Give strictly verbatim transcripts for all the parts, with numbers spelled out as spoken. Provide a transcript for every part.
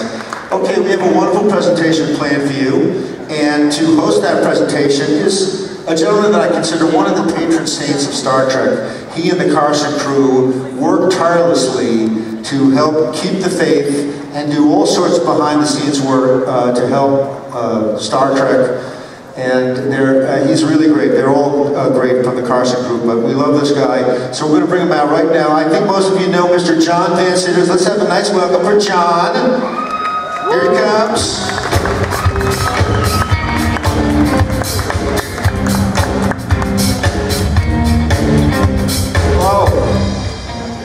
Enterprise. Okay, we have a wonderful presentation planned for you, and to host that presentation is a gentleman that I consider one of the patron saints of Star Trek. He and the Carson crew work tirelessly to help keep the faith and do all sorts of behind-the-scenes work uh, to help uh, Star Trek. And they're, uh, he's really great. They're all uh, great from the Carson group, but we love this guy. So we're gonna bring him out right now. I think most of you know Mister John Van Citters. Let's have a nice welcome for John. Here he comes. Hello.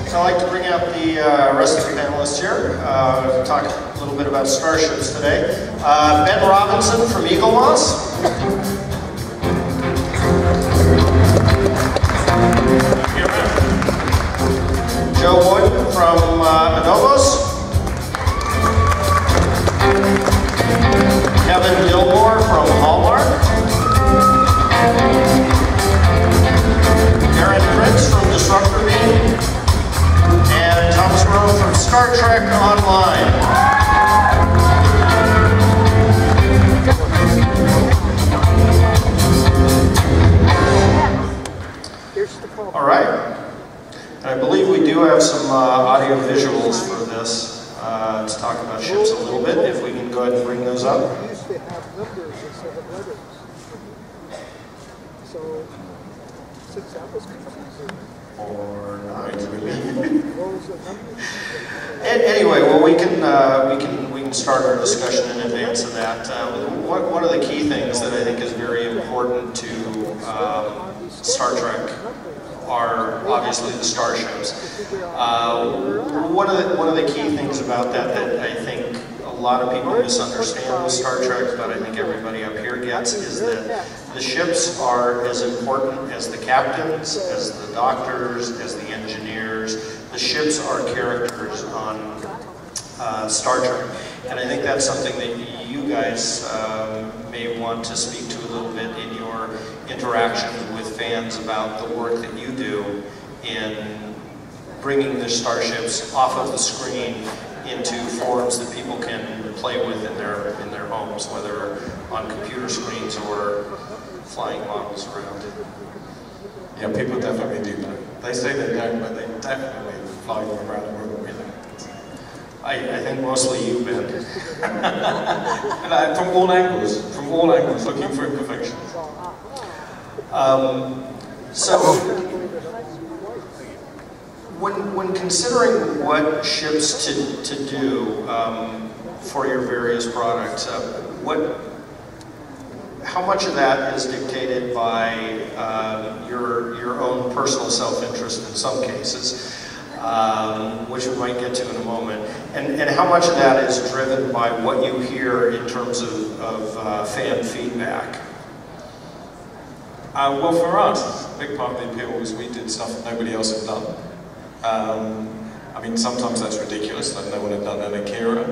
So I'd like to bring out the uh, rest of the panelists here. Uh, talk a little bit about starships today. Uh, Ben Robinson from Eagle Moss. Joe Wood from uh, Anovos. Kevin Dilmore from Hallmark. Eric Prince from Disruptor Beam. And Thomas Marrone from Star Trek Online. All right, and I believe we do have some uh, audio visuals for this uh, let's talk about ships a little bit, if we can go ahead and bring those up. We used to have numbers instead of letters. So, since that was confusing. Or not. And anyway, well, we can, uh, we, can, we can start our discussion in advance of that. Uh, what, one of the key things that I think is very important to um, Star Trek are obviously the starships. Uh, one of the one of the key things about that that I think a lot of people misunderstand with Star Trek, but I think everybody up here gets, is that the ships are as important as the captains, as the doctors, as the engineers. The ships are characters on uh, Star Trek, and I think that's something that you guys uh, may want to speak to a little bit in your interaction with fans about the work that you do in bringing the starships off of the screen into forms that people can play with in their in their homes, whether on computer screens or flying models around. Yeah, people definitely do that. They say they don't, but they definitely fly them around the world with them. I, I think mostly you've been, and I, from all angles, from all angles, looking for imperfections. Um, so, when, when considering what ships to, to do um, for your various products, uh, what, how much of that is dictated by uh, your, your own personal self-interest in some cases, um, which we might get to in a moment, and, and how much of that is driven by what you hear in terms of, of uh, fan feedback? Uh, well, for us, a big part of the appeal was we did stuff that nobody else had done. Um, I mean, sometimes that's ridiculous that no one had done an Akira,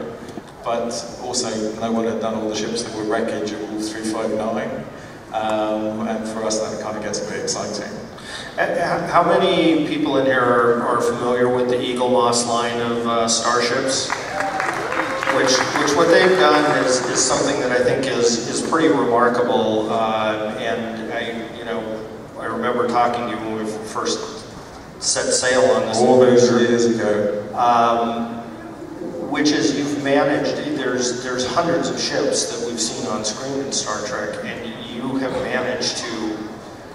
but also no one had done all the ships that were wreckage at Wolf three five nine, um, and for us that kind of gets a bit exciting. And how many people in here are, are familiar with the Eagle Moss line of uh, starships? Which, which what they've done is, is something that I think is, is pretty remarkable, uh, and I, you know, I remember talking to you when we first set sail on this. All those years ago. Um, which is, you've managed, there's, there's hundreds of ships that we've seen on screen in Star Trek, and you have managed to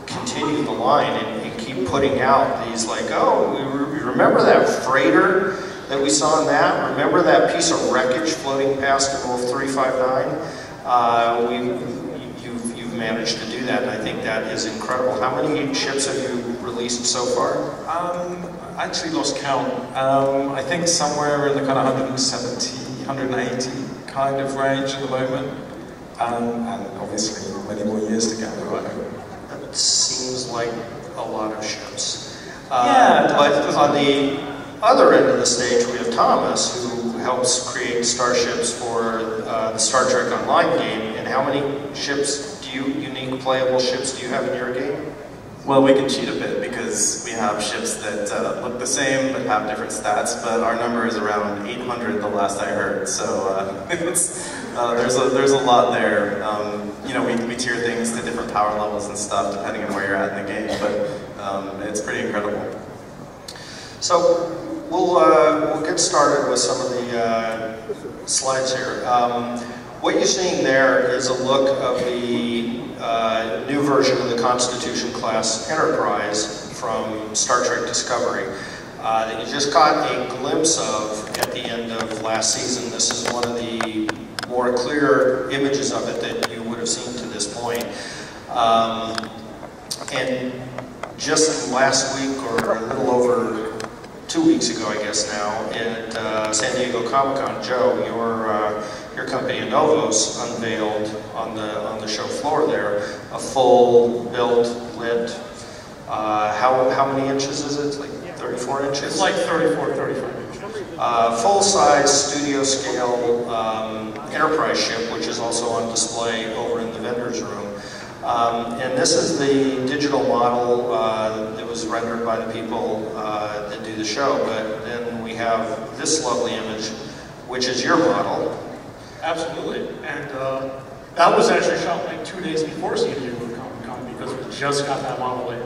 continue the line and, and keep putting out these, like, oh, we re remember that freighter that we saw in that? Remember that piece of wreckage floating past the Wolf three five nine? Uh, we've, you've, you've managed to do that, and I think that is incredible. How many ships have you released so far? Um, I actually lost count. Um, I think somewhere in the kind of one seventy, one eighty kind of range at the moment. Um, and obviously many more years to go. That seems like a lot of ships. Uh, yeah, but on the other end of the stage, we have Thomas, who helps create starships for uh, the Star Trek Online game. And how many ships do you, unique playable ships do you have in your game? Well, we can cheat a bit because we have ships that uh, look the same but have different stats, but our number is around eight hundred the last I heard, so uh, it's, uh, there's, a, there's a lot there. Um, you know, we, we tier things to different power levels and stuff depending on where you're at in the game, but um, it's pretty incredible. So we'll, uh, we'll get started with some of the uh, slides here. Um, what you're seeing there is a look of the Uh, new version of the Constitution-class Enterprise from Star Trek Discovery uh, that you just caught a glimpse of at the end of last season. This is one of the more clear images of it that you would have seen to this point. Um, and just last week, or a little over two weeks ago, I guess now, at uh, San Diego Comic-Con, Joe, your uh, Your company, Novos, unveiled on the on the show floor there a full built lit. Uh, how how many inches is it? It's like thirty-four inches. It's like thirty-four, thirty-five inches. Uh, full size studio scale um, Enterprise ship, which is also on display over in the vendors room. Um, and this is the digital model uh, that was rendered by the people uh, that do the show. But then we have this lovely image, which is your model. Absolutely, and uh, that was actually shot like two days before San Diego Comic-Con because we just got that model in.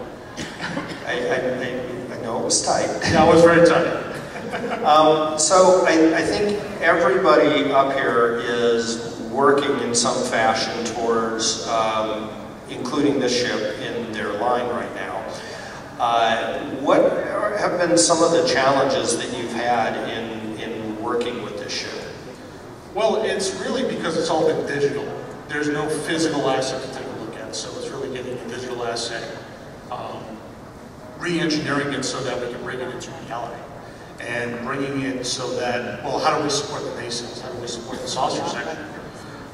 I, I, I know it was tight. Yeah, it was very tight. um, so I, I think everybody up here is working in some fashion towards um, including this ship in their line right now. Uh, what have been some of the challenges that you've had in, in working with this ship? Well, it's really because it's all been digital. There's no physical asset to take a look at, so it's really getting the digital asset, um, re-engineering it so that we can bring it into reality, and bringing it so that, well, how do we support the naysayers? How do we support the saucer section?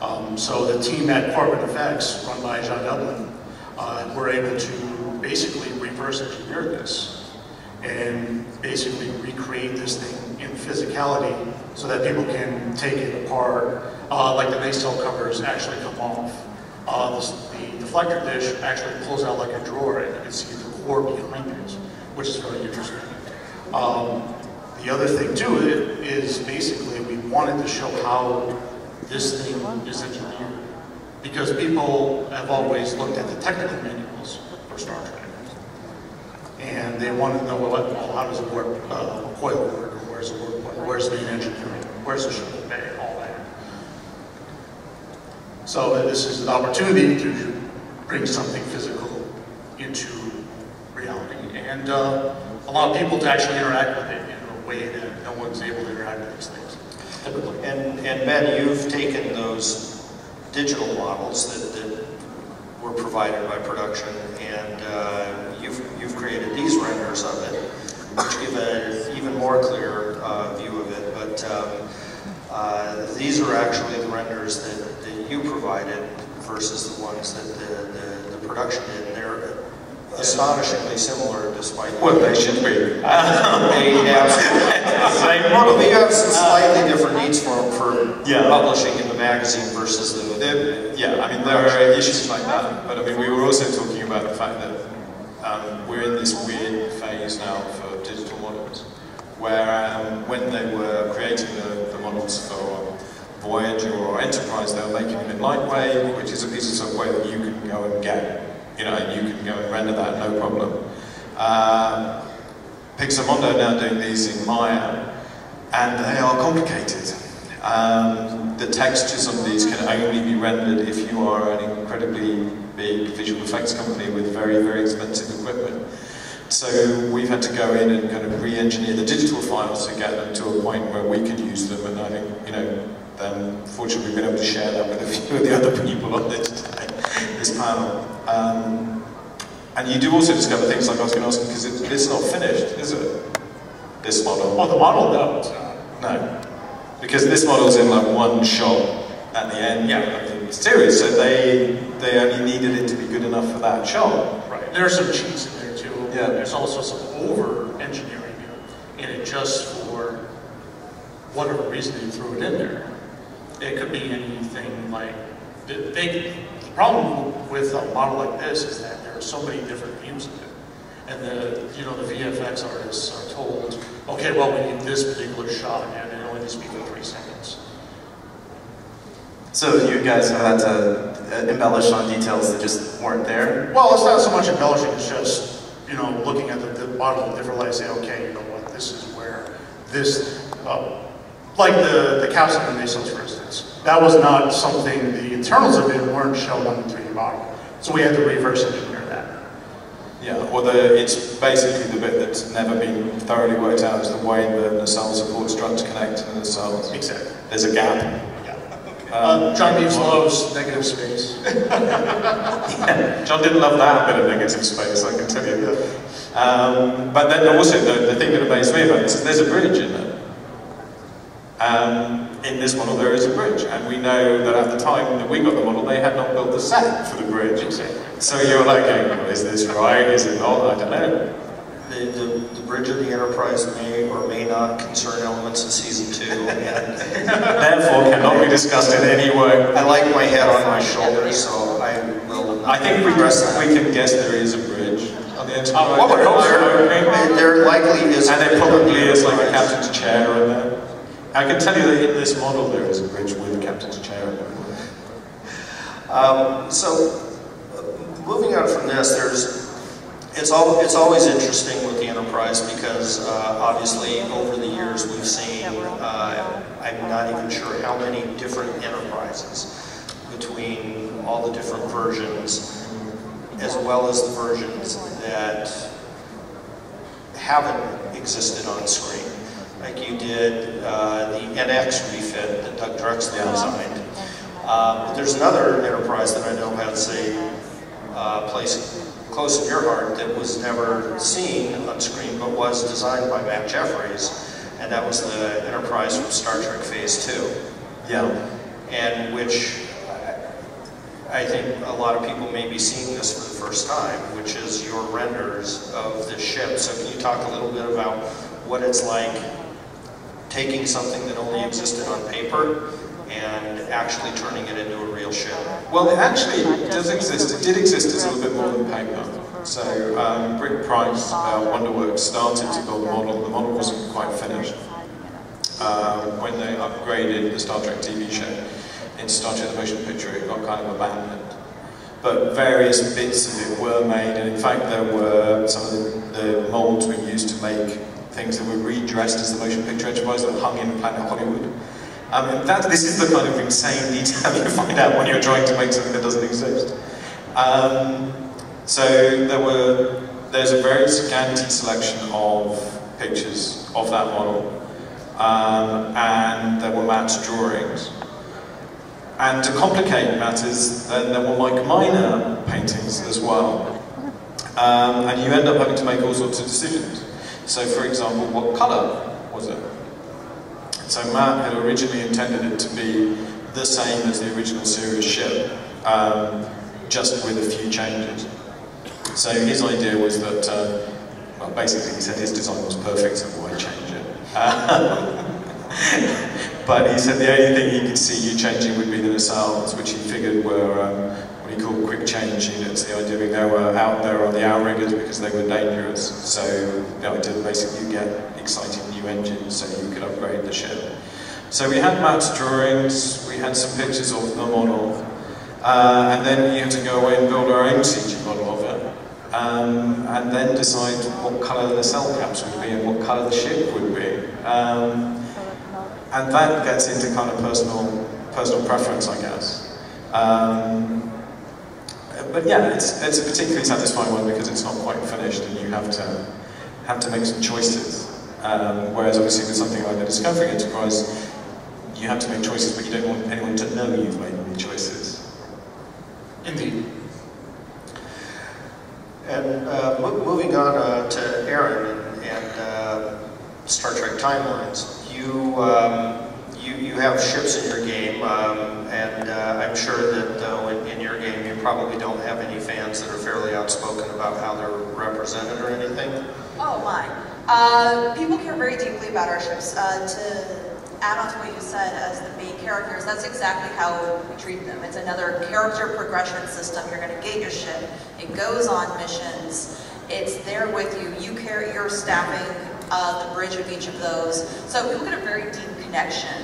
Um, so the team at Carbon F X, run by John Dublin, uh, were able to basically reverse engineer this and basically recreate this thing in physicality, so that people can take it apart, uh, like the nacelle covers actually come off. Uh, the, the deflector dish actually pulls out like a drawer and you can see the core behind it, which is really interesting. Um, the other thing too is basically we wanted to show how this thing is engineered, because people have always looked at the technical manuals for Star Trek and they want to know, well, how does a warp uh, coil work? Where's the warp point? Where's the engineering? Where's the shuttle bay? All that. So this is an opportunity to bring something physical into reality and uh, allow people to actually interact with it in a way that no one's able to interact with these things typically. And, and Ben, you've taken those digital models that, that were provided by production, and uh, you've you've created these renders of it, which give an even more clear uh, view of it, but um, uh, these are actually the renders that, that you provided versus the ones that the, the, the production did, and they're astonishingly similar despite... Well, they should be. Uh, they have, well, they have some slightly different needs for, for yeah. publishing in the magazine versus the... They're, yeah, I mean, there are issues like that, but I mean, we were also talking about the fact that um, we're in this weird phase now for digital models, where um, when they were creating the, the models for Voyager or Enterprise, they were making them in Lightwave, which is a piece of software that you can go and get, you know, and you can go and render that, no problem. Um, Pixamondo now doing these in Maya, and they are complicated. Um, the textures on these can only be rendered if you are an incredibly big visual effects company with very, very expensive equipment. So we've had to go in and kind of re-engineer the digital files to get them to a point where we can use them, and I think, you know, um, fortunately we've been able to share that with a few of the other people on this, this panel. Um, and you do also discover things like I was going to ask, because it, it's not finished, is it? This model. Oh, the model, no, it's not. No. Because this model's in like one shot at the end yeah. of the series, so they, they only needed it to be good enough for that shot. Right. There are some cheats in there. Yeah. There's also some over-engineering in it just for whatever reason you threw it in there. It could be anything like, they, problem with a model like this is that there are so many different views of it. And the, you know, the V F X artists are told, okay, well, we need this particular shot, and it only needs to be for three seconds. So you guys had to embellish on details that just weren't there? Well, it's not so much embellishing, it's just, you know, looking at the, the model and different lights, say, okay, you know what, this is where this, uh, like the, the capsule and the nacelles, for instance. That was not something, the internals of it weren't shown on the three D model. So we had to reverse engineer that. Yeah, or the, it's basically the bit that's never been thoroughly worked out is the way the nacelle supports drugs connect and the nacelles. Exactly. There's a gap. Yeah. Okay. Um, John Beams loves negative space. Yeah. John didn't love that bit of negative space, I can tell you. Yeah. Um, but then also, the, the thing that amazed me about this is there's a bridge in it. Um, in this model there is a bridge, and we know that at the time that we got the model they had not built the set for the bridge. Exactly. So you're like, oh, is this right, is it not, I don't know. The, the, the bridge of the Enterprise may or may not concern elements in Season two, and therefore cannot be discussed in any way. I like my head on my shoulders, so I will not. I think we, we can guess there is a bridge. Oh, what would hope there likely is, and there probably is like a captain's chair in there. I can tell you that in this model there is a bridge with captain's chair. Um, so, moving on from this, there's it's all it's always interesting with the Enterprise because uh, obviously over the years we've seen uh, I'm not even sure how many different Enterprises between all the different versions, as well as the versions that haven't existed on screen. Like you did uh, the N X refit that Doug Drexler designed. Uh, but there's another Enterprise that I know has a uh, place close in your heart that was never seen on screen but was designed by Matt Jeffries, and that was the Enterprise from Star Trek Phase two. Yeah. And which I think a lot of people may be seeing this for the first time, which is your renders of the ship. So can you talk a little bit about what it's like taking something that only existed on paper and actually turning it into a real ship? Well, it actually does exist. It did exist as a little bit more than paper. So um, Rick Price, uh, Wonderworks, started to build the model. The model wasn't quite finished. Uh, when they upgraded the Star Trek T V show into Star Trek the Motion Picture, it got kind of abandoned. But various bits of it were made, and in fact there were some of the, the molds we used to make things that were redressed as the Motion Picture Enterprise that hung in Planet Hollywood. Um, that, this is the kind of insane detail you find out when you're trying to make something that doesn't exist. Um, so there were, there's a very scanty selection of pictures of that model, um, and there were Matt's drawings. And to complicate matters, then there were Mike Miner paintings as well. Um, and you end up having to make all sorts of decisions. So, for example, what colour was it? So Matt had originally intended it to be the same as the original series ship, um, just with a few changes. So his idea was that, uh, well, basically he said his design was perfect, so why change it? Um, but he said the only thing he could see you changing would be the nacelles, which he figured were um, what he called quick change units. The idea being they were out there on the outriggers because they were dangerous. So the idea basically you get exciting new engines so you could upgrade the ship. So we had Matt's drawings, we had some pictures of the model, uh, and then we had to go away and build our own C G model of it, um, and then decide what colour the nacelle caps would be and what colour the ship would be. Um, and that gets into kind of personal, personal preference, I guess. Um, But yeah, it's, it's a particularly satisfying one because it's not quite finished and you have to have to make some choices. Um, whereas obviously with something like the Discovery Enterprise, you have to make choices, but you don't want anyone to know you've made any choices. Indeed. And uh, moving on uh, to Aaron and, and uh, Star Trek timelines, you. Um, You, you have ships in your game, um, and uh, I'm sure that uh, in, in your game you probably don't have any fans that are fairly outspoken about how they're represented or anything. Oh my. Uh, people care very deeply about our ships. Uh, to add on to what you said as the main characters, that's exactly how we treat them. It's another character progression system. You're going to gate your ship. It goes on missions. It's there with you. You carry your staffing, uh, the bridge of each of those. So people get a very deep connection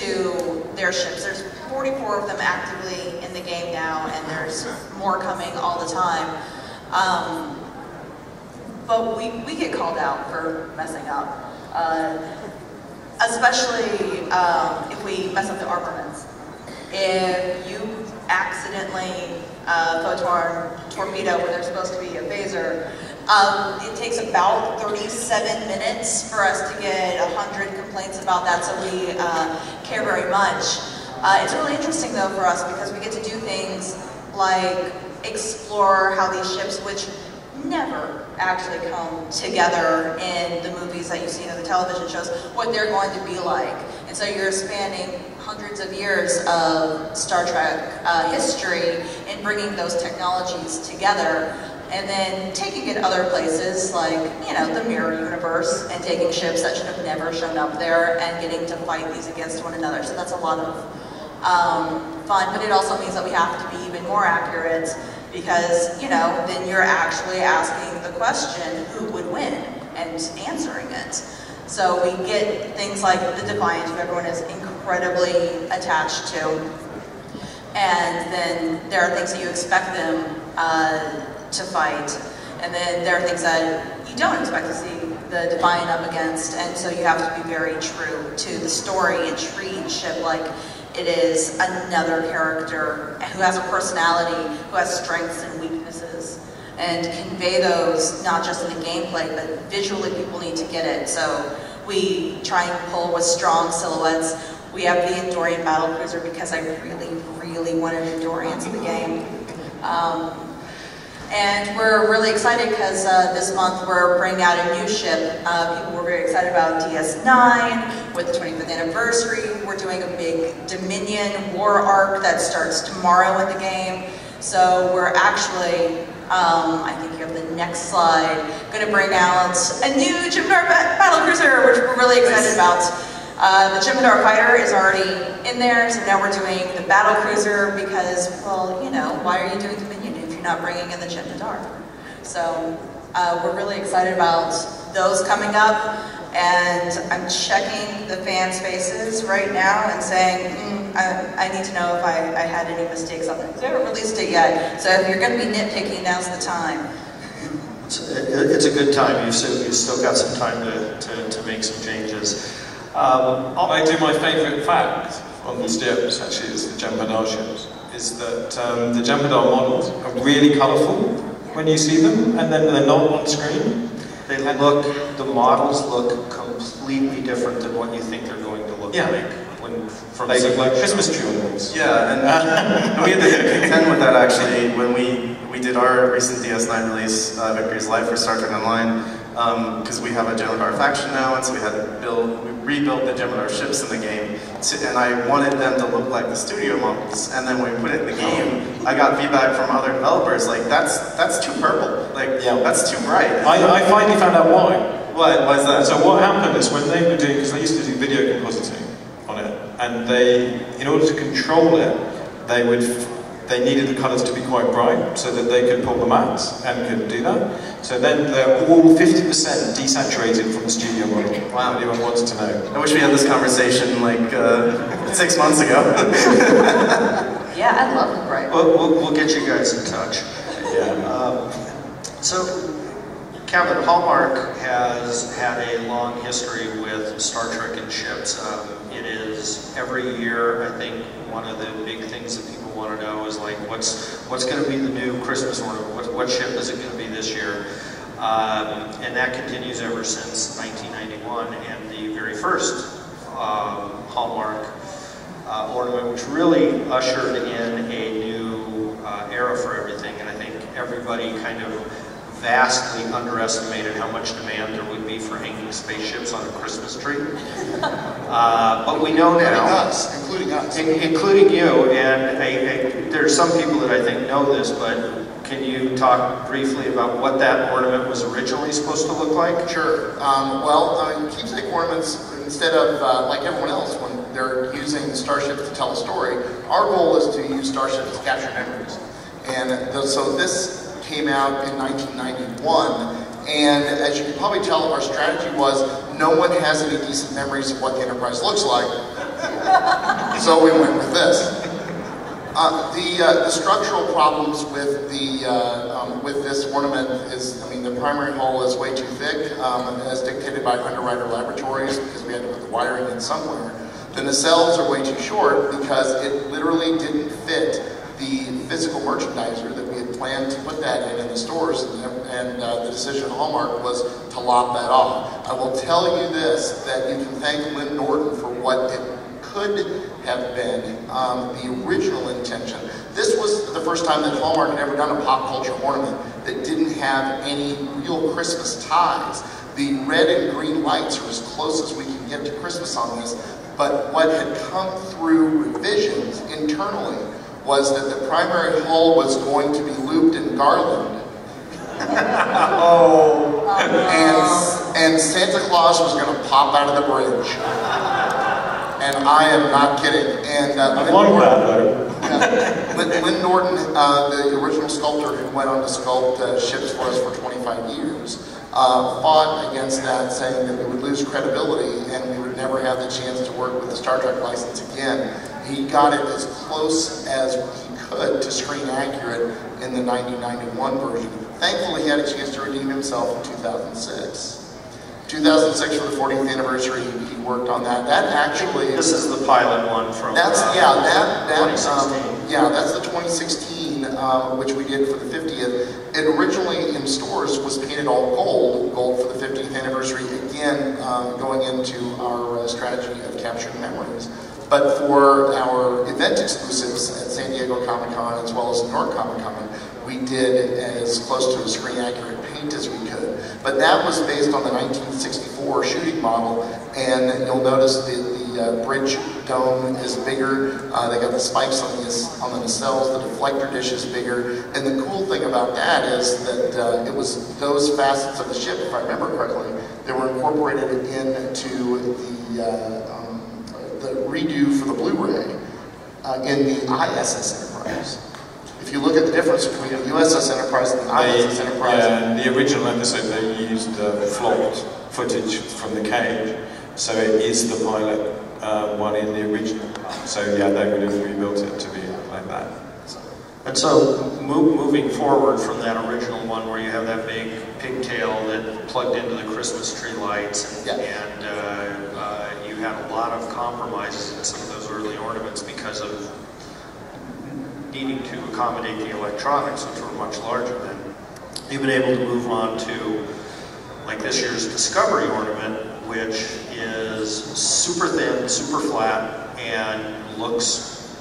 to their ships. There's forty-four of them actively in the game now, and there's more coming all the time. Um, but we, we get called out for messing up, uh, especially um, if we mess up the armaments. If you accidentally uh, photon torpedo where there's supposed to be a phaser, Um, it takes about thirty-seven minutes for us to get one hundred complaints about that, so we uh, care very much. Uh, it's really interesting though for us because we get to do things like explore how these ships, which never actually come together in the movies that you see in the television shows, what they're going to be like. And so you're expanding hundreds of years of Star Trek uh, history and bringing those technologies together. And then taking it other places, like, you know, the mirror universe, and taking ships that should have never shown up there and getting to fight these against one another. So that's a lot of um, fun, but it also means that we have to be even more accurate because, you know, then you're actually asking the question, who would win, and answering it. So we get things like the Defiant, who everyone is incredibly attached to. And then there are things that you expect them uh, to fight, and then there are things that you don't expect to see the Defiant up against, and so you have to be very true to the story and treat ship like it is another character who has a personality, who has strengths and weaknesses, and convey those not just in the gameplay, but visually people need to get it. So we try and pull with strong silhouettes. We have the Andorian battlecruiser because I really, really wanted Andorians in the game. Um, And we're really excited because uh, this month we're bringing out a new ship. Uh, people were very excited about D S nine with the twenty-fifth anniversary. We're doing a big Dominion war arc that starts tomorrow in the game. So we're actually, um, I think you have the next slide, going to bring out a new Jem'Hadar battlecruiser, which we're really excited about. Uh, the Jem'Hadar fighter is already in there, so now we're doing the battlecruiser because, well, you know, why are you doing Dominion? Not bringing in the Jem'Hadar. So uh, we're really excited about those coming up, and I'm checking the fans' faces right now and saying, mm, I, I need to know if I, I had any mistakes on that. They haven't released it yet, so if you're going to be nitpicking, now's the time. It's, it, it's a good time. You've still, you've still got some time to, to, to make some changes. Um, I do my favourite fact on these ships, actually, is the Jem'Hadar ships. Is that um, the Jem'Hadar models are really colourful when you see them, and then they're not on screen. They look, the models look completely different than what you think they're going to look yeah. like. When, from like, like Christmas tree models. Yeah, and uh, we had to contend with that actually when we, we did our recent D S nine release, uh, Victory's Life for Star Trek Online, because um, we have a Jem'Hadar faction now, and so we had to build, we rebuilt the Jem'Hadar ships in the game, to, and I wanted them to look like the studio models. And then when we put it in the game, I got feedback from other developers like, that's that's too purple, like yeah. that's too bright. I, I finally found out why. What was that? So what happened is when they were doing, because they used to do video compositing on it, and they, in order to control it, they would. They needed the colours to be quite bright so that they could pull the mats and could do that. So then they're all fifty percent desaturated from the studio model. Wow. Anyone wants to know. I wish we had this conversation like uh, six months ago. Yeah, I love it, right? We'll, we'll, we'll get you guys in touch. Yeah. Um, so, Kevin, Hallmark has had a long history with Star Trek and ships. Um, it is every year, I think, one of the big things that people want to know is like what's what's going to be the new Christmas order? What, what ship is it going to be this year? Um, and that continues ever since nineteen ninety-one and the very first um, Hallmark uh, ornament, which really ushered in a new uh, era for everything. And I think everybody kind of vastly underestimated how much demand there would be for hanging spaceships on a Christmas tree. Uh, but we know now, including us, including us, in, including you. And I, I, there are some people that I think know this, but can you talk briefly about what that ornament was originally supposed to look like? Sure. Um, well, I mean, keepsake ornaments instead of, uh, like everyone else, when they're using starships to tell a story, our goal is to use starships to capture memories. And the, so this came out in nineteen ninety-one, and as you can probably tell, our strategy was no one has any decent memories of what the Enterprise looks like, so we went with this. Uh, the, uh, the structural problems with the uh, um, with this ornament is, I mean, the primary hull is way too thick, um, as dictated by Underwriter Laboratories, because we had to put the wiring in somewhere. The nacelles are way too short because it literally didn't fit the physical merchandiser that we had planned to put that in in the stores, and, and uh, the decision of Hallmark was to lop that off. I will tell you this, that you can thank Lynn Norton for what it could have been um, the original intention. This was the first time that Hallmark had ever done a pop culture ornament that didn't have any real Christmas ties. The red and green lights are as close as we can get to Christmas on this, but what had come through revisions internally was that the primary hull was going to be looped in garland. Oh. And, and Santa Claus was going to pop out of the bridge. And I am not kidding. And uh, Lynn, Norton, yeah, Lynn, Lynn Norton, uh, the original sculptor who went on to sculpt uh, ships for us for twenty-five years, uh, fought against that, saying that we would lose credibility and we would never have the chance to work with the Star Trek license again. He got it as close as he could to screen accurate in the nineteen ninety-one version. Thankfully, he had a chance to redeem himself in two thousand six. two thousand six, for the fortieth anniversary, he worked on that. That actually is... This is the pilot one from... That's, yeah, that, that, um, yeah, that's the twenty sixteen, um, which we did for the fiftieth. It originally, in stores, was painted all gold, gold for the fiftieth anniversary, again, um, going into our uh, strategy of capturing memories. But for our event exclusives at San Diego Comic-Con, as well as New York Comic-Con, we did as close to a screen-accurate paint as we could. But that was based on the nineteen sixty-four shooting model, and you'll notice the, the uh, bridge dome is bigger, uh, they got the spikes on the, on the nacelles, the deflector dish is bigger, and the cool thing about that is that uh, it was those facets of the ship, if I remember correctly, that were incorporated into the, uh, um, the redo for the Blu-ray uh, in the I S S Enterprise. If you look at the difference between the U S S Enterprise and the I S S Enterprise... Yeah, the original episode, they used uh, flopped footage from the cage, so it is the pilot uh, one in the original. So yeah, they would have rebuilt it to be like that. So. And so, move, moving forward from that original one where you have that big pigtail that plugged into the Christmas tree lights, and, yeah. and uh, uh, you had a lot of compromises in some of those early ornaments because of needing to accommodate the electronics, which were much larger than. You've been able to move on to, like this year's Discovery ornament, which is super thin, super flat, and looks,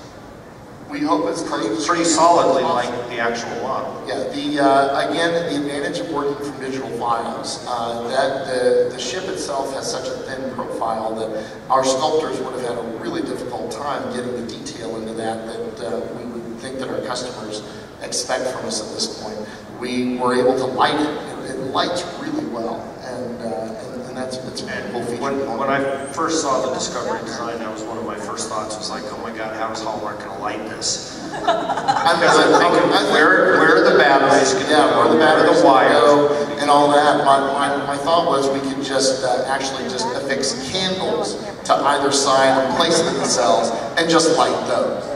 we hope it's pretty, pretty solidly like the actual model. Yeah, the, uh, again, the advantage of working from digital files, uh, that the, the ship itself has such a thin profile that our sculptors would have had a really difficult time getting the detail into that that uh, we think that our customers expect from us at this point. We were able to light it. It, it lights really well, and, uh, and, and that's it's and cool feature. When, when I first saw the Discovery design, that was one of my first thoughts. Was like, oh my God, how is Hallmark going to light this? Because I'm thinking, where, where are the batteries? Yeah, where the batteries the wires go and all that. My, my, my thought was we could just uh, actually just affix candles to either side and place them themselves and just light those.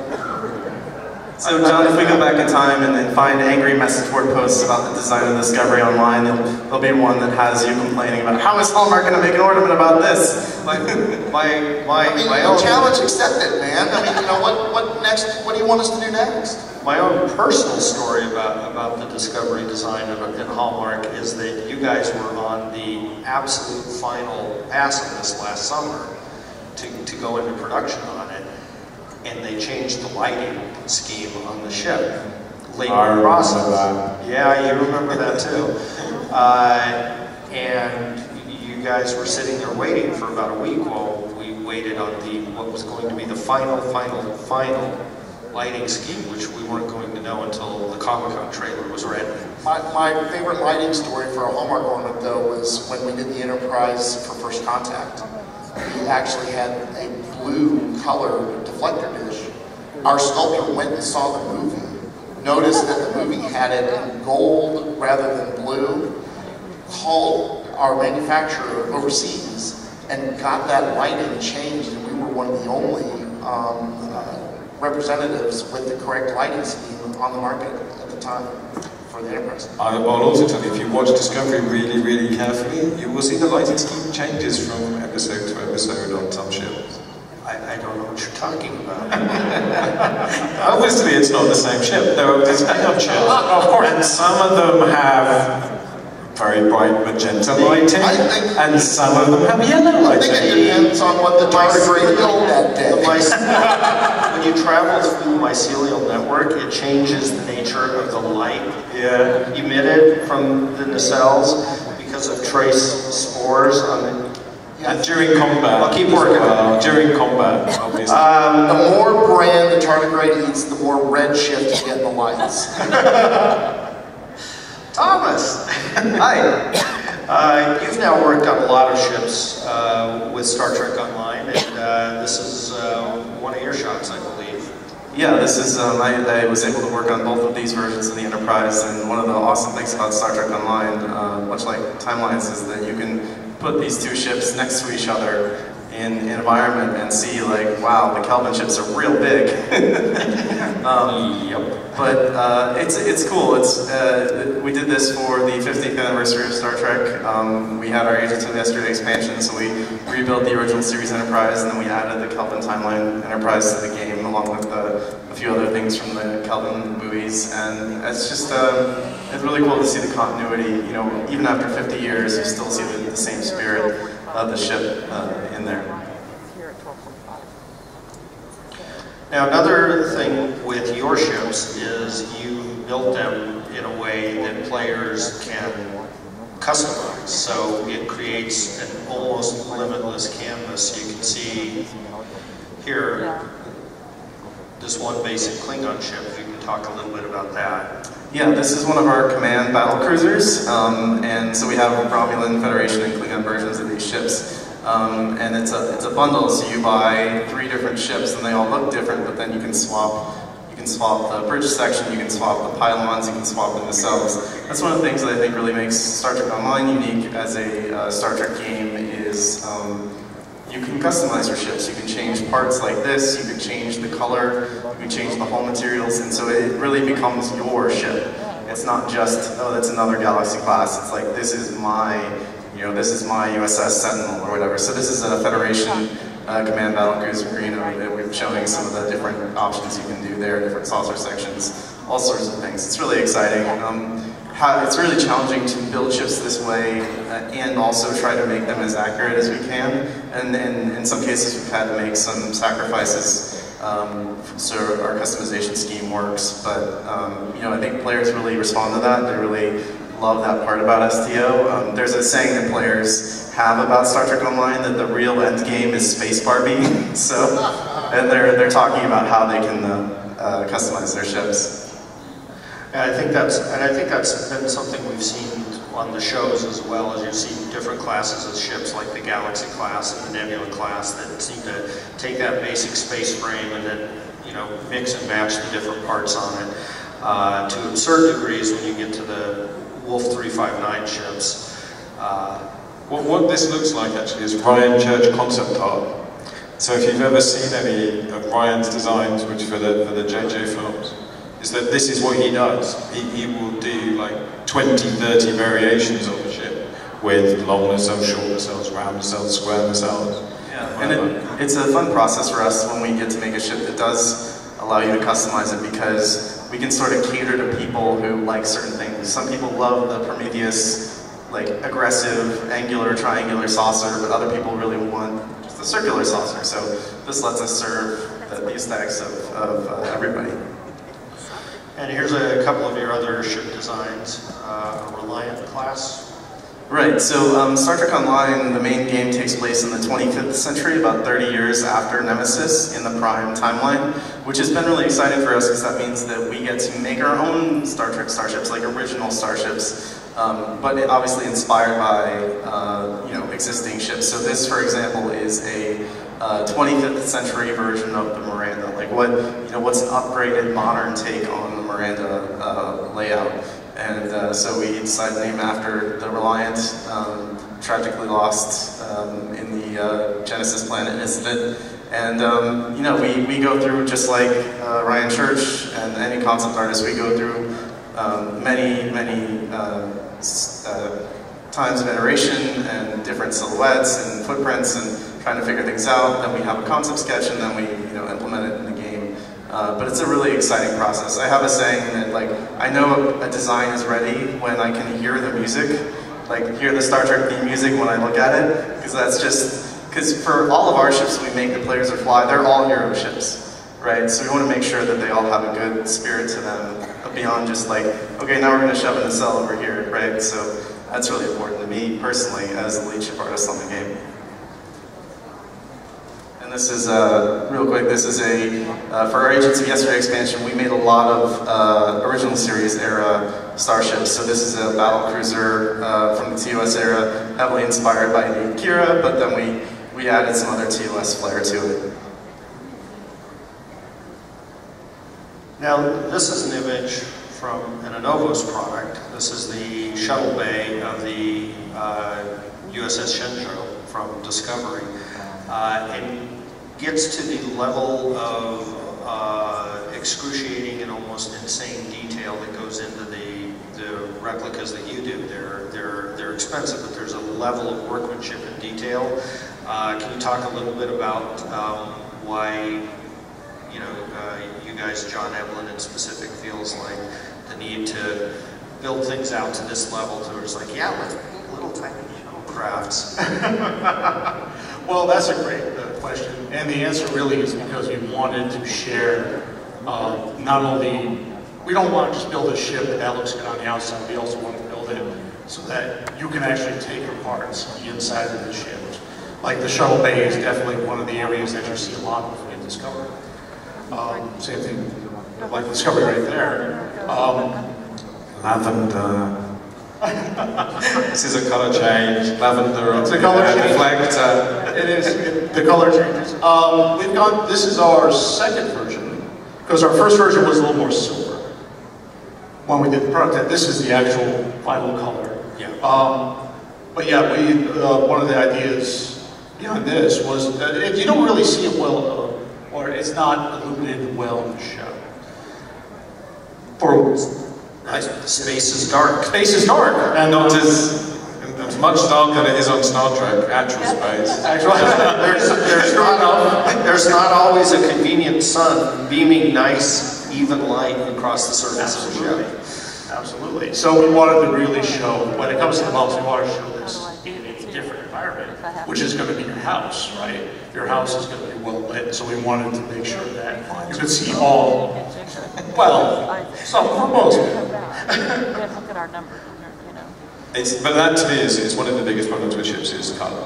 So John, if we go back in time and then find angry message board posts about the design of Discovery Online, there'll, there'll be one that has you complaining about, how is Hallmark going to make an ornament about this? My, my, my, I mean, my own challenge accepted, man. I mean, you know, what, what next, what do you want us to do next? My own personal story about, about the Discovery design of, in Hallmark is that you guys were on the absolute final pass of this last summer to, to go into production on it. And they changed the lighting scheme on the ship late in the process. Yeah, you remember that too. Uh, and you guys were sitting there waiting for about a week while we waited on the what was going to be the final, final, final lighting scheme, which we weren't going to know until the Comic-Con trailer was ready. My, my favorite lighting story for a Hallmark ornament though was when we did the Enterprise for First Contact. who actually had a blue color deflector dish. Our sculptor went and saw the movie, noticed that the movie had it in gold rather than blue, called our manufacturer overseas and got that lighting changed, and we were one of the only um, uh, representatives with the correct lighting scheme on the market at the time. I will also tell you, if you watch Discovery really, really carefully, you will see the lighting scheme changes from episode to episode on some ships. I, I don't know what you're talking about. Obviously, it's not the same ship. There are different ships. Of course. And some of them have very bright magenta lighting, and some of them have yellow lighting. I think it depends on what the tardigrade built that day. When you travel through the mycelial network, it changes the nature of the light yeah. emitted from the nacelles because of trace spores on the... Yeah. And during combat. I'll keep working on it. During combat, obviously. Um, the more bran the tardigrade eats, the more redshift you get in the lights. Thomas! Hi! Uh, you've now worked on a lot of ships uh, with Star Trek Online, and uh, this is uh, one of your shots, I believe. Yeah, this is, um, I, I was able to work on both of these versions of the Enterprise, and one of the awesome things about Star Trek Online, uh, much like Timelines, is that you can put these two ships next to each other in an environment and see, like, wow, the Kelvin ships are real big. um, yep. But uh, it's, it's cool. It's, uh, we did this for the fiftieth anniversary of Star Trek. Um, we had our Agents of Yesterday expansion, so we rebuilt the original series Enterprise, and then we added the Kelvin timeline Enterprise to the game, along with the, a few other things from the Kelvin movies. And it's just, um, it's really cool to see the continuity. You know, even after fifty years, you still see the, the same spirit of the ship uh, in there. Now, another thing with your ships is you built them in a way that players can customize. So it creates an almost limitless canvas. You can see here, this one basic Klingon ship. If you can talk a little bit about that. Yeah, this is one of our command battle cruisers, um, and so we have Romulan, Federation, and Klingon versions of these ships, um, and it's a it's a bundle. So you buy three different ships, and they all look different, but then you can swap you can swap the bridge section, you can swap the pylons, you can swap the nacelles. That's one of the things that I think really makes Star Trek Online unique as a uh, Star Trek game is. Um, You can customize your ships, you can change parts like this, you can change the color, you can change the hull materials, and so it really becomes your ship. It's not just, oh, that's another Galaxy class, it's like, this is my, you know, this is my U S S Sentinel or whatever. So this is a Federation uh, Command Battle Cruiser Green, and we're showing some of the different options you can do there, different saucer sections, all sorts of things. It's really exciting. Um, how, it's really challenging to build ships this way uh, and also try to make them as accurate as we can. And, and in some cases, we've had to make some sacrifices um, so our customization scheme works. But um, you know, I think players really respond to that. They really love that part about S T O. Um, there's a saying that players have about Star Trek Online that the real end game is Space Barbie. So, and they're they're talking about how they can uh, uh, customize their ships. And I think that's and I think that's been something we've seen on the shows as well, as you've seen different classes of ships like the Galaxy class and the Nebula class that seem to take that basic space frame and then, you know, mix and match the different parts on it uh, to absurd degrees when you get to the Wolf three five nine ships. Uh, what, what this looks like actually is Ryan Church concept art. So if you've ever seen any of Ryan's designs, which for the for the J J films, is that this is what he does. He, he will do like twenty, thirty variations of the ship with long nacelles, short nacelles, round nacelles, square nacelles. Yeah, and it, it's a fun process for us when we get to make a ship that does allow you to customize it, because we can sort of cater to people who like certain things. Some people love the Prometheus, like aggressive, angular, triangular saucer, but other people really want just a circular saucer. So this lets us serve the, the aesthetics of, of uh, everybody. And here's a couple of your other ship designs, uh, Reliant class. Right, so um, Star Trek Online, the main game, takes place in the twenty-fifth century, about thirty years after Nemesis in the Prime timeline, which has been really exciting for us because that means that we get to make our own Star Trek starships, like original starships, um, but it obviously inspired by uh, you know, existing ships. So this, for example, is a uh, twenty-fifth century version of the Miranda. Like, what you know, what's an upgraded, modern take on the Miranda uh, layout? And uh, so we decided to name after the Reliant, um, tragically lost um, in the uh, Genesis Planet incident. And um, you know, we, we go through, just like uh, Ryan Church and any concept artist, we go through um, many, many uh, uh, times of iteration and different silhouettes and footprints and trying to figure things out. Then we have a concept sketch and then we you know, implement it in the game. Uh, but it's a really exciting process. I have a saying that, like, I know a design is ready when I can hear the music, like hear the Star Trek theme music when I look at it, because that's just, because for all of our ships we make, the players are fly, they're all hero ships, right? So we want to make sure that they all have a good spirit to them, beyond just like, okay, now we're going to shove in a cell over here, right? So that's really important to me personally as the lead ship artist on the game. And this is, uh, real quick, this is a, uh, for our Agents of Yesterday expansion, we made a lot of uh, original series era starships. So this is a battle cruiser uh, from the T O S era, heavily inspired by the Akira, but then we We added some other T O S flair to it. Now, this is an image from an Anovo's product. This is the shuttle bay of the uh, U S S Shinjo from Discovery. Uh, it gets to the level of uh, excruciating and almost insane detail that goes into the, the replicas that you do. They're, they're, they're expensive, but there's a level of workmanship and detail. Uh, can you talk a little bit about um, why, you know, uh, you guys, John Dublin in specific, feels like the need to build things out to this level to where it's like, yeah, let's build little tiny shuttle crafts? Well, that's a great uh, question. And the answer really is because we wanted to share uh, not only, we don't want to just build a ship that looks good on the outside, we also want to build it so that you can actually take your parts on the inside of the ship. Like the shuttle bay is definitely one of the areas that you see a lot of in Discovery. Um, same thing, like Discovery right there. Um, lavender. This is a color change. Lavender. It's a color change. Reflector. It is it, the color changes. Um, we've got. This is our second version because our first version was a little more silver when we did the product. This is the actual final color. Yeah. Um, but yeah, we. Uh, one of the ideas beyond this was that if you don't really see it well, uh, or it's not illuminated well in the show. For space is dark. Space is dark, and not as it's much darker than it is on Star Trek. Actual space. Actual. there's, there's not a, there's not always a convenient sun beaming nice, even light across the surface Absolutely. Of the show. Absolutely. So we wanted to really show when it comes to the multi water show this. Which is going to be your house, right? Your house is going to be well lit, so we wanted to make sure that you could see all, well, some for most. It's, but that to me is, is one of the biggest problems with ships is color,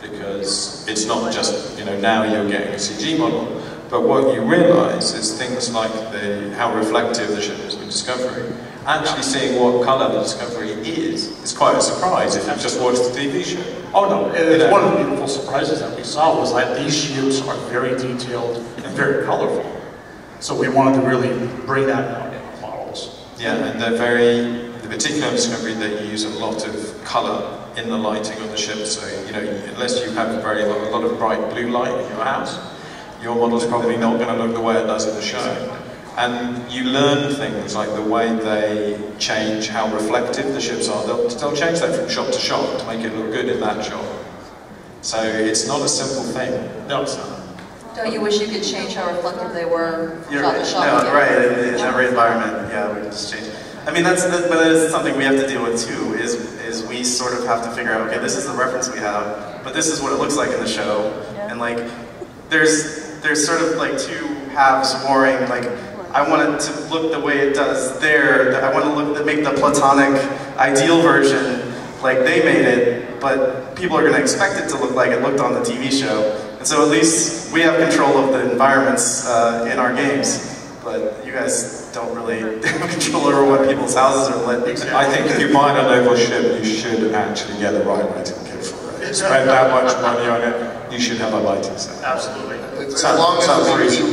because it's not just, you know, now you're getting a C G model, but what you realise is things like the how reflective the ship is in Discovery. Actually seeing what colour the Discovery is, is quite a surprise if you've just watched the T V show. Oh no, it's you know. One of the beautiful surprises that we saw was that these ships are very detailed and very colourful. So we wanted to really bring that out in our models. Yeah, and they're very, the particular Discovery, they use a lot of colour in the lighting on the ship, so you know, unless you have very, a lot of bright blue light in your house, your model's probably not going to look the way it does in the show. And you learn things like the way they change how reflective the ships are. They'll, they'll change that from shot to shot to make it look good in that shot. So it's not a simple thing. No, it's not. Don't you wish you could change how reflective they were from You're, shot to shot? No, yeah. Right, in, in yeah. every environment, yeah, we can just change. I mean, that's, that, but that is something we have to deal with too, is, is we sort of have to figure out, okay, this is the reference we have, but this is what it looks like in the show. Yeah. And like, there's, there's sort of like two halves warring, like, I want it to look the way it does there. I want to look to make the platonic ideal version like they made it, but people are going to expect it to look like it looked on the T V show. And so at least we have control of the environments uh, in our games. But but you guys don't really control over what people's houses are lit. Exactly. I think if you buy a naval ship, you should actually get the right lighting kit for it. Spend that much money on it, you should have a lighting set. Absolutely. As long as, as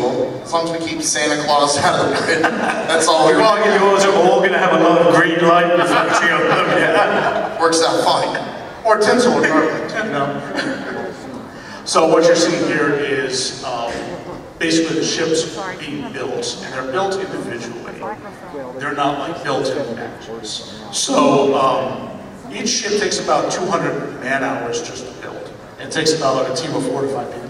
long as we keep Santa Claus out of it, that's all we want. We're all going to have a lot of green light reflecting on them. Yeah. Works out fine. Or tinsel, or garlic, you know. So what you're seeing here is um, basically the ships being built, and they're built individually. They're not like built-in matches. So um, each ship takes about two hundred man hours just to build. It takes about like a team of four to five people.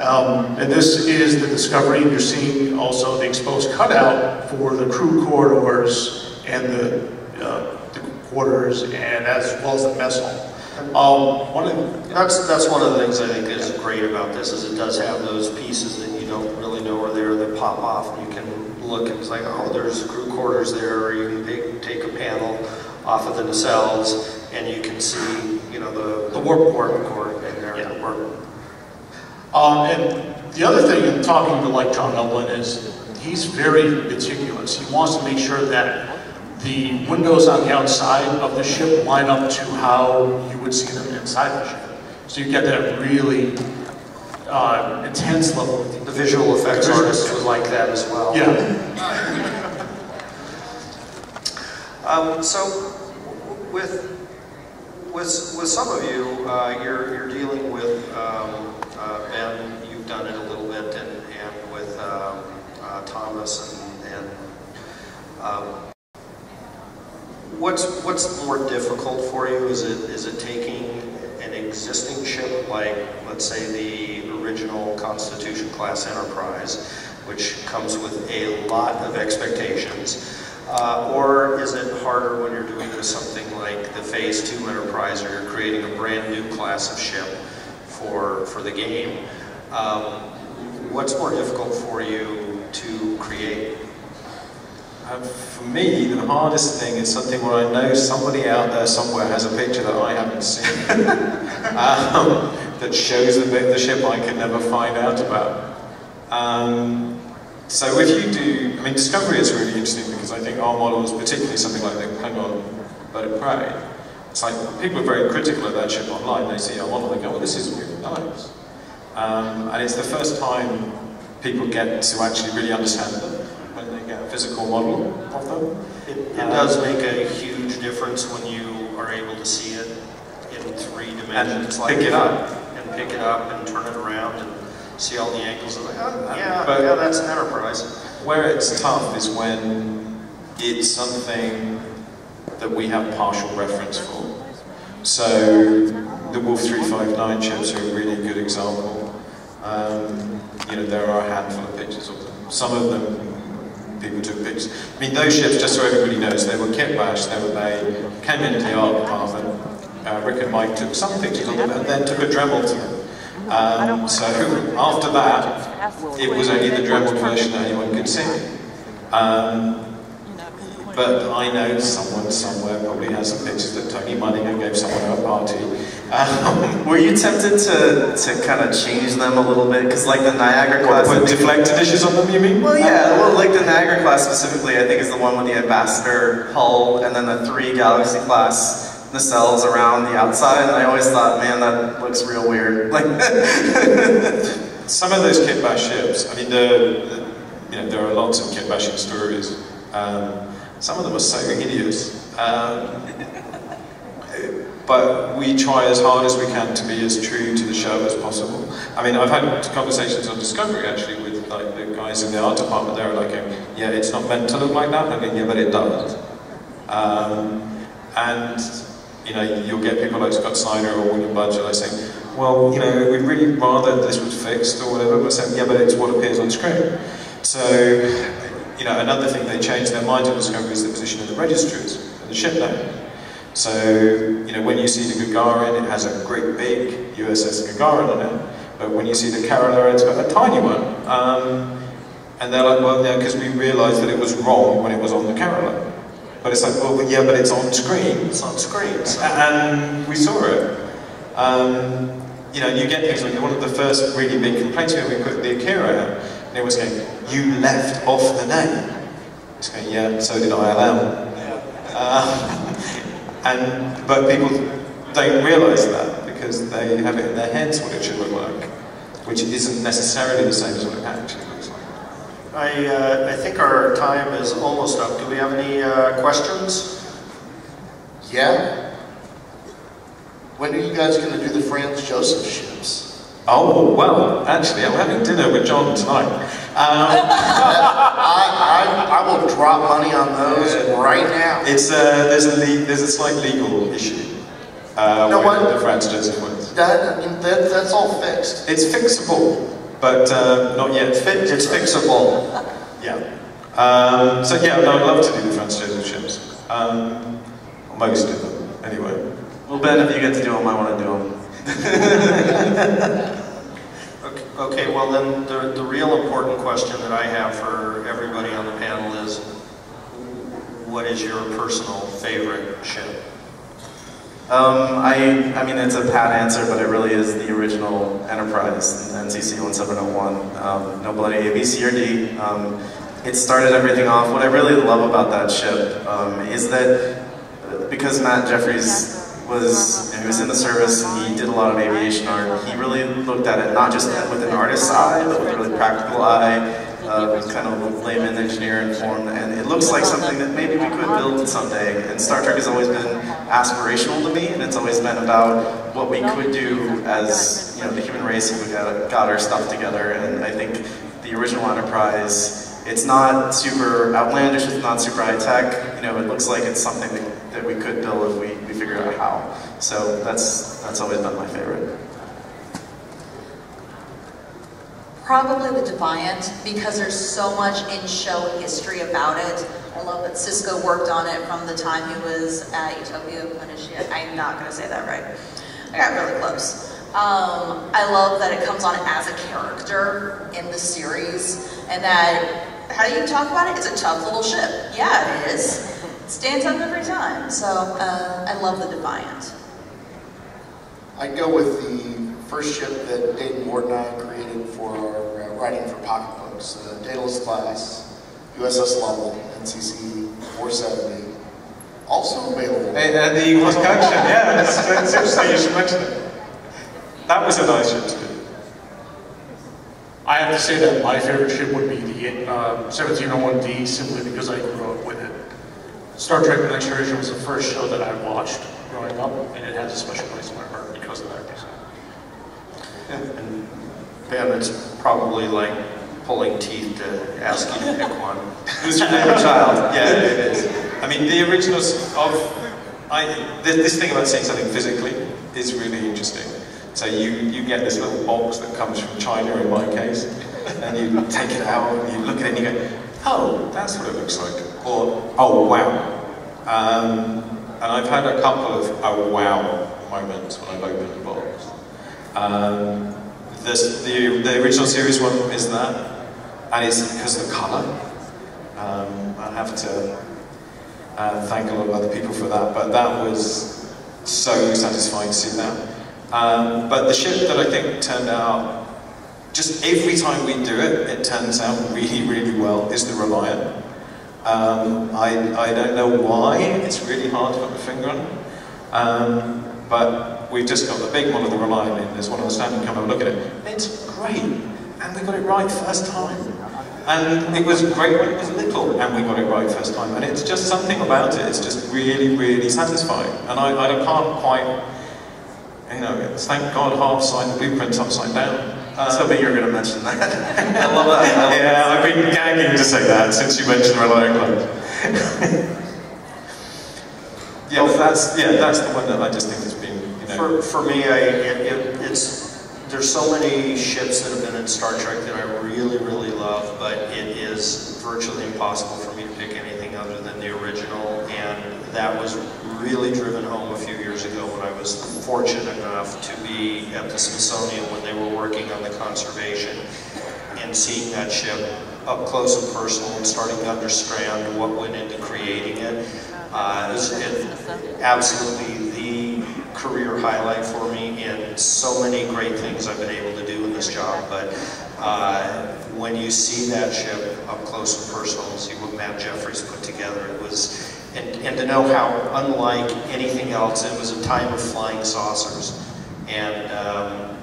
Um, and this is the Discovery. You're seeing also the exposed cutout for the crew corridors and the, uh, the quarters, and as well as the mess hall. Um, one of the, that's that's one of the things I think is great about this is it does have those pieces that you don't really know are there that pop off. You can look and it's like, oh, there's crew quarters there, or you can take a panel off of the nacelles and you can see, you know, the, the warp core in there. Yeah. The warp. Um, and the other thing in talking to like John Dublin is he's very meticulous. He wants to make sure that the windows on the outside of the ship line up to how you would see them inside the ship. So you get that really uh, intense level of detail. The visual effects artists would like that as well. Yeah. um, so with, with, with some of you, uh, you're, you're dealing with um, Uh, Ben, you've done it a little bit, and, and with um, uh, Thomas, and, and um, what's what's more difficult for you? Is it is it taking an existing ship, like let's say the original Constitution-class Enterprise, which comes with a lot of expectations, uh, or is it harder when you're doing something like the Phase Two Enterprise, or you're creating a brand new class of ship? For, for the game. Um, what's more difficult for you to create? Um, for me, the hardest thing is something where I know somebody out there somewhere has a picture that I haven't seen um, that shows a bit of the ship I can never find out about. Um, so if you do, I mean, Discovery is really interesting because I think our model is particularly something like the Klingon Bird of Prey. It's like, people are very critical of that ship online. They see our model and they go, well, this is really nice. Um, and it's the first time people get to actually really understand them when they get a physical model of them. It, it um, does make a huge difference when you are able to see it in three dimensions. And like pick it up. And pick it up and turn it around and see all the angles. Like, oh, yeah, but yeah, that's an Enterprise. Where it's tough is when it's something that we have partial reference for. So the Wolf three five nine ships are a really good example. Um, you know, there are a handful of pictures of them. Some of them, people took pictures. I mean, those ships, just so everybody knows, they were kit bashed. They were they came into the art department. Uh, Rick and Mike took some pictures of them and then took a Dremel to them. Um, so after that, it was only the Dremel version that anyone could see. Um, But I know someone somewhere probably has some pictures that Tony Manningham gave someone at a party. Um, Were you tempted to, to kind of change them a little bit? Because like the Niagara class... Put deflector dishes on them, you mean? Well, yeah. Well, like the Niagara class specifically, I think, is the one with the Ambassador hull and then the three Galaxy class nacelles around the outside. And I always thought, man, that looks real weird. Like some of those kitbash ships, I mean, the, you know, there are lots of kitbashing stories. Um, Some of them are so hideous, um, but we try as hard as we can to be as true to the show as possible. I mean, I've had conversations on Discovery actually with like the guys in the art department. They're like, "Yeah, it's not meant to look like that." I mean, yeah, but it does. Um, and you know, you'll get people like Scott Snyder or William Budgell like saying, "Well, you know, we'd really rather this was fixed or whatever," but saying, "Yeah, but it's what appears on screen." So. You know, another thing they changed their mind on Discovery is the position of the registers and the ship name. So, you know, when you see the Gagarin, it has a great big U S S Gagarin on it. But when you see the Carola, it's got a tiny one. Um, and they're like, well, no, because we realised that it was wrong when it was on the Carola. But it's like, well, yeah, but it's on screen. It's on screen. So. And we saw it. Um, you know, you get things like one of the first really big complaints here, we put the Akira out. And everyone's going, you left off the name. It's going, yeah, so did I L M. Uh, and, but people don't realise that because they have it in their heads what it should look like, which isn't necessarily the same as what it actually looks like. I, uh, I think our time is almost up. Do we have any uh, questions? Yeah? When are you guys going to do the Franz Josef ships? Oh, well, actually, I'm having dinner with John tonight. Um, I, I, I will drop money on those uh, right now. It's uh, there's, a le there's a slight legal issue uh, no, with what? the Franz Josef ones. That, I mean, that, that's all fixed. It's fixable, but uh, not yet fixed. It's fixable. Yeah. Um, so yeah, no, I'd love to do the Franz Josef ships. Um, most of them, anyway. Well, Ben, if you get to do them, I want to do them. okay, okay, well then the, the real important question that I have for everybody on the panel is, what is your personal favorite ship? Um, I, I mean, it's a pat answer, but it really is the original Enterprise, N C C one seven zero one, um, no bloody A, B, C, or D. Um, it started everything off. What I really love about that ship um, is that, because Matt Jeffries was, he was in the service and he did a lot of aviation art. He really looked at it not just with an artist's eye, but with a really practical eye, uh, kind of layman engineer informed. And it looks like something that maybe we could build someday. And Star Trek has always been aspirational to me, and it's always been about what we could do as, you know, the human race if we got, got our stuff together. And I think the original Enterprise, it's not super outlandish, it's not super high-tech, you know, it looks like it's something that, that we could build if we, we figure out how. So that's, that's always been my favorite. Probably the Defiant, because there's so much in-show history about it. I love that Sisko worked on it from the time he was at Utopia Planitia. I'm not going to say that right. I got really close. Um, I love that it comes on as a character in the series, and that, how do you talk about it? It's a tough little ship. Yeah, it is. It stands up every time. So uh, I love the Defiant. I'd go with the first ship that Dayton Ward and I created for our uh, writing for pocketbooks, the uh, Daedalus class, U S S Lovell, N C C four seventy. Also available. Hey, uh, the collection, yeah, that's, that's interesting. You should mention it. That was a nice ship to do. I have to say that my favorite ship would be the uh, seventeen oh one D, simply because I grew up with it. Star Trek The Next Generation was the first show that I watched growing up, and it has a special place in my heart because of that reason. Yeah. And Pam, it's probably like pulling teeth to ask you to pick one. Who's your favorite child? Yeah, it is. I mean, the originals of... I, this thing about seeing something physically is really interesting. So you, you get this little box that comes from China in my case, and you take it out and you look at it and you go, oh, that's what it looks like, or oh wow. Um, and I've had a couple of oh wow moments when I've opened the box. Um, this, the, the original series one is that, and it's because of the colour. Um, I have to uh, thank a lot of other people for that, but that was so satisfying to see that. Um, but the ship that I think turned out, just every time we do it, it turns out really, really well, is the Reliant. Um, I, I don't know why, it's really hard to put my finger on. Um, but we've just got the big one of the Reliant in, there's one on the stand, and come and look at it. It's great, and we got it right first time. And it was great when it was little, and we got it right first time. And it's just something about it, it's just really, really satisfying. And I, I can't quite... You know, thank God half signed the blueprints upside down. I was hoping you were going to mention that. I love that. Yeah, I've been gagging to say that since you mentioned Reliant Club. yeah, well, that's yeah, that's the one that I just think has been. You know, for for me, I it, it, it's there's so many ships that have been in Star Trek that I really really love, but it is virtually impossible for me to pick anything other than the original, and that was really driven home a few years ago when I was fortunate enough to be at the Smithsonian when they were working on the conservation and seeing that ship up close and personal and starting to understand what went into creating it. Uh, it's absolutely the career highlight for me, and so many great things I've been able to do in this job, but uh, when when you see that ship up close and personal, see what Matt Jeffries put together, it was, and, and to know how unlike anything else, it was a time of flying saucers. And um,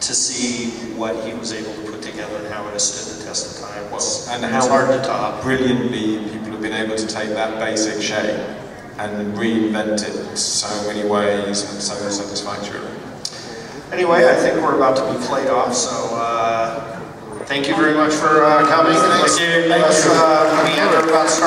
to see what he was able to put together and how it has stood the test of time, was, and how hard to top. Brilliantly, people have been able to take that basic shape and reinvent it so many ways and so satisfactorily. Anyway, I think we're about to be played off, so uh, thank you very much for uh, coming. Thank you. Thank you. Thank you. Thank you.